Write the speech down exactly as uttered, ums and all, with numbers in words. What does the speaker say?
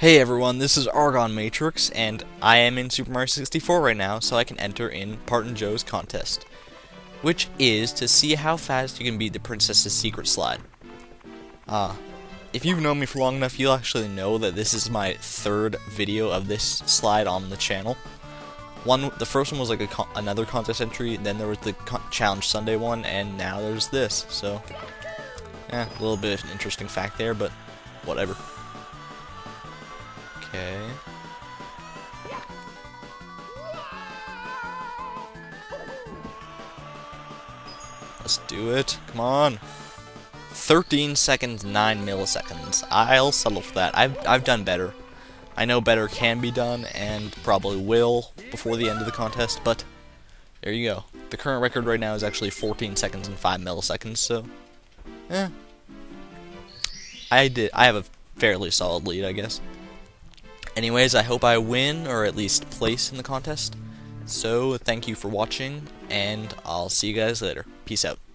Hey everyone, this is Argon Matrix, and I am in Super Mario sixty-four right now, so I can enter in Parton Joe's Contest, which is to see how fast you can beat the Princess's Secret Slide. Uh, if you've known me for long enough, you'll actually know that this is my third video of this slide on the channel. One, the first one was like a con another contest entry, then there was the con Challenge Sunday one, and now there's this, so... yeah, a little bit of an interesting fact there, but whatever. Okay. Let's do it. Come on. thirteen seconds, nine milliseconds. I'll settle for that. I've, I've done better. I know better can be done and probably will before the end of the contest, but there you go. The current record right now is actually fourteen seconds and five milliseconds, so eh. I did. I have a fairly solid lead, I guess. Anyways, I hope I win, or at least place in the contest. So, thank you for watching, and I'll see you guys later. Peace out.